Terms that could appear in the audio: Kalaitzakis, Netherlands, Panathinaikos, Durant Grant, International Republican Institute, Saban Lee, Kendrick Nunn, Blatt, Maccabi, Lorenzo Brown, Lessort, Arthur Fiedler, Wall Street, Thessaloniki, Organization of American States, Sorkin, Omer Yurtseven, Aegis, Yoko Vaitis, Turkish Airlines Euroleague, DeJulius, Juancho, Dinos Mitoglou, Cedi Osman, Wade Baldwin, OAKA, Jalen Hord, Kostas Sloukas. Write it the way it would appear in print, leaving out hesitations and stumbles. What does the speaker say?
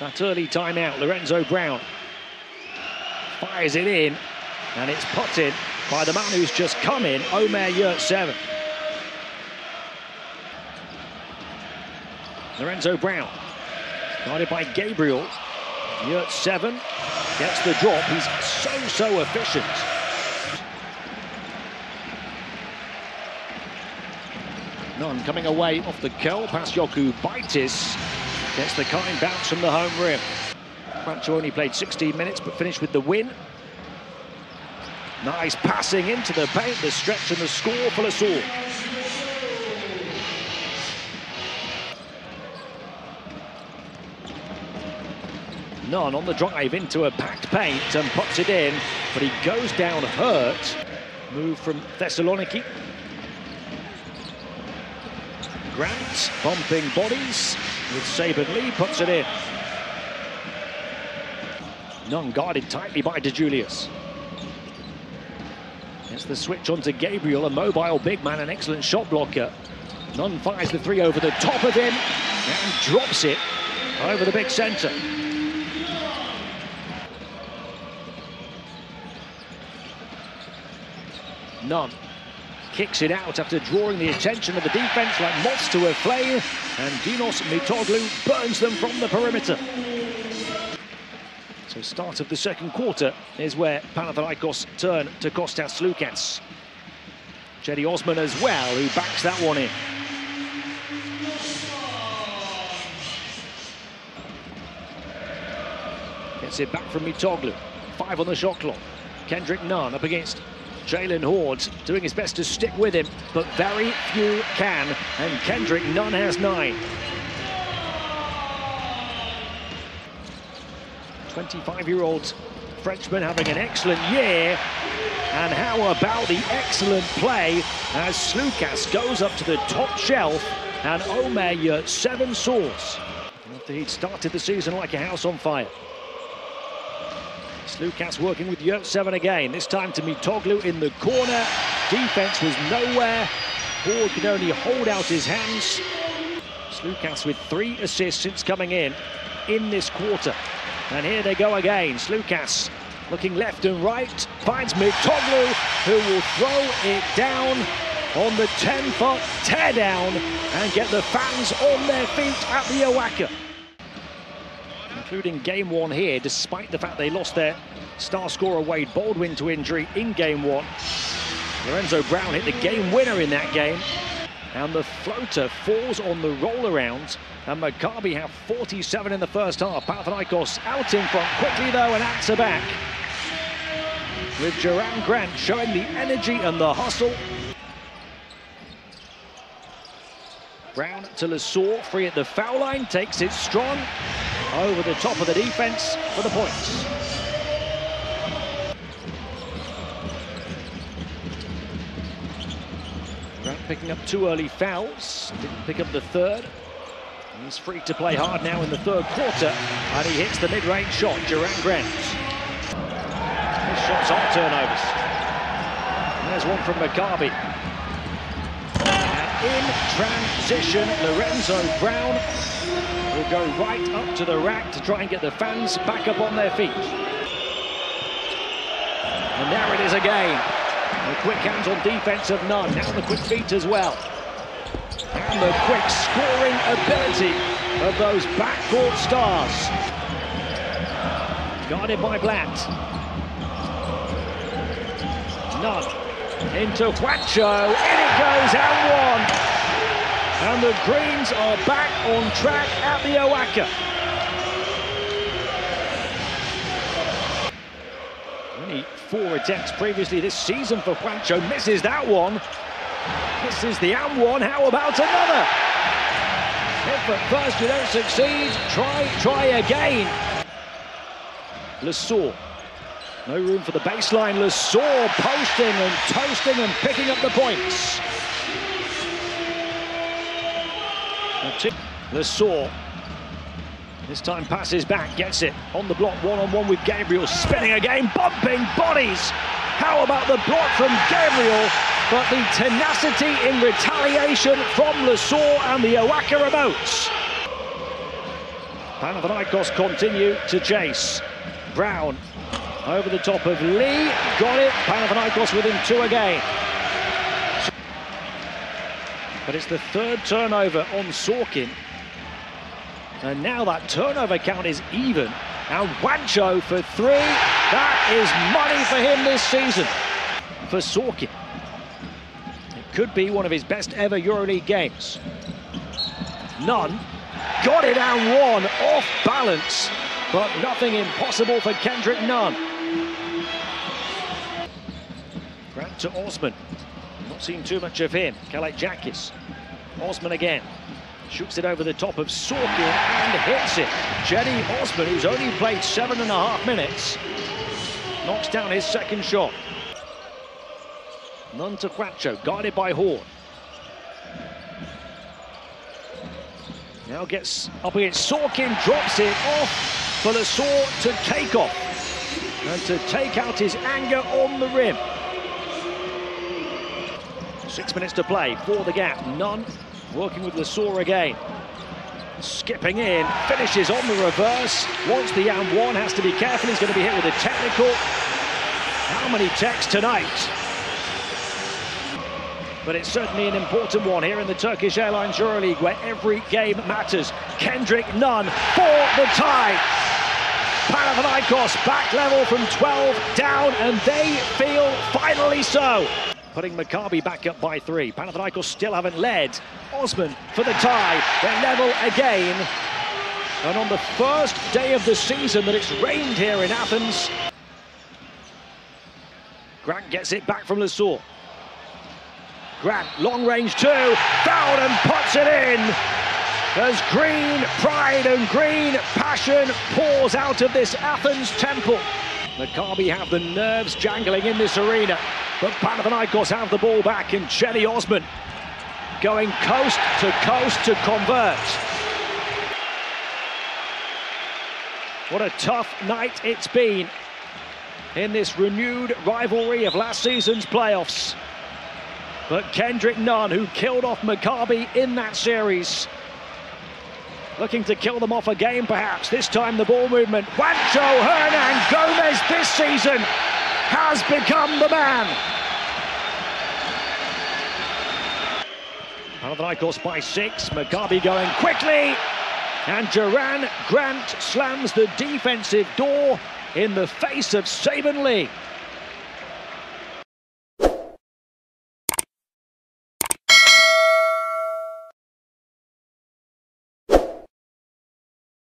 that early timeout. Lorenzo Brown fires it in, and it's potted by the man who's just come in, Omer Yurtseven. Lorenzo Brown, guarded by Gabriel. Yurtseven gets the drop. He's so efficient. Nunn coming away off the curl, past Yoko Vaitis. Gets the kind bounce from the home rim. Juancho only played 16 minutes, but finished with the win. Nice passing into the paint, the stretch and the score for Lessort. Nunn on the drive into a packed paint and pops it in, but he goes down hurt. Move from Thessaloniki. Grant bumping bodies with Saban Lee, puts it in. Nunn guarded tightly by DeJulius. Gets the switch on to Gabriel, a mobile big man, an excellent shot blocker. Nunn fires the three over the top of him and drops it over the big centre. Nunn kicks it out after drawing the attention of the defense like moths to a flame, and Dinos Mitoglou burns them from the perimeter. So start of the second quarter is where Panathinaikos turn to Kostas Sloukas. Cedi Osman as well, who backs that one in. Gets it back from Mitoglou. 5 on the shot clock. Kendrick Nunn up against Jalen Hord, doing his best to stick with him, but very few can, and Kendrick Nunn has 9. 25-year-old Frenchman having an excellent year, and how about the excellent play as Sloukas goes up to the top shelf, and Omer Yurtseven soars. After he'd started the season like a house on fire. Sloukas working with Yurtseven again, this time to Mitoglou in the corner. Defense was nowhere. Hord can only hold out his hands. Sloukas with 3 assists since coming in this quarter. And here they go again. Sloukas looking left and right, finds Mitoglou, who will throw it down on the 10-foot teardown and get the fans on their feet at the OAKA. Including game 1 here, despite the fact they lost their star scorer Wade Baldwin to injury in game 1. Lorenzo Brown hit the game winner in that game, and the floater falls on the roll around, and Maccabi have 47 in the first half. Panathinaikos out in front quickly though, and at to back, with Durant Grant showing the energy and the hustle. Brown to Lessort, free at the foul line, takes it strong. Over the top of the defense for the points. Grant picking up 2 early fouls, didn't pick up the 3rd. He's free to play hard now in the 3rd quarter, and he hits the mid-range shot, Durant Grant. His shots are turnovers. And there's one from Maccabi. In transition, Lorenzo Brown will go right up to the rack to try and get the fans back up on their feet. And there it is again. The quick hands on defense of Nunn, now the quick feet as well. And the quick scoring ability of those backcourt stars. Guarded by Blatt. Nunn. Into Juancho, in it goes, and 1! And the Greens are back on track at the OAKA. Only 4 attempts previously this season for Juancho, misses that one. Misses the and 1, how about another? If at first you don't succeed, try again. Lessort. No room for the baseline. Lessort posting and toasting and picking up the points. Lessort. This time passes back, gets it on the block, one-on-one with Gabriel, spinning again, bumping bodies. How about the block from Gabriel? But the tenacity in retaliation from Lessort, and the OAKA remotes. Panathinaikos continue to chase. Brown over the top of Lee, got it. Panathinaikos within two again. But it's the third turnover on Sorkin. And now that turnover count is even. Now Juancho for three. That is money for him this season. For Sorkin. It could be one of his best ever EuroLeague games. Nunn got it and one off balance. But nothing impossible for Kendrick Nunn. Grant to Osman. Not seen too much of him. Kalaitzakis. Osman again. Shoots it over the top of Sorkin and hits it. Cedi Osman, who's only played 7.5 minutes, knocks down his second shot. Nunn to Juancho, guarded by Hord. Now gets up against Sorkin, drops it off for Lessort to take off and to take out his anger on the rim. 6 minutes to play for the gap. Nunn working with Lessort again. Skipping in, finishes on the reverse. Wants the and one, has to be careful. He's going to be hit with a technical. How many techs tonight? But it's certainly an important one here in the Turkish Airlines EuroLeague, where every game matters. Kendrick Nunn for the tie. Panathinaikos back level from 12 down, and they feel finally so. Putting Maccabi back up by three. Panathinaikos still haven't led. Osman for the tie. They're level again. And on the first day of the season that it's rained here in Athens. Grant gets it back from Lessort. Grant, long range two, fouled and puts it in. As green pride and green passion pours out of this Athens temple. Maccabi have the nerves jangling in this arena, but Panathinaikos have the ball back, and Cedi Osman going coast to convert. What a tough night it's been in this renewed rivalry of last season's playoffs. But Kendrick Nunn, who killed off Maccabi in that series, looking to kill them off again perhaps. This time the ball movement. Juancho Hernan Gomez this season has become the man. Panathinaikos by six. Maccabi going quickly. And Durant Grant slams the defensive door in the face of Saban Lee.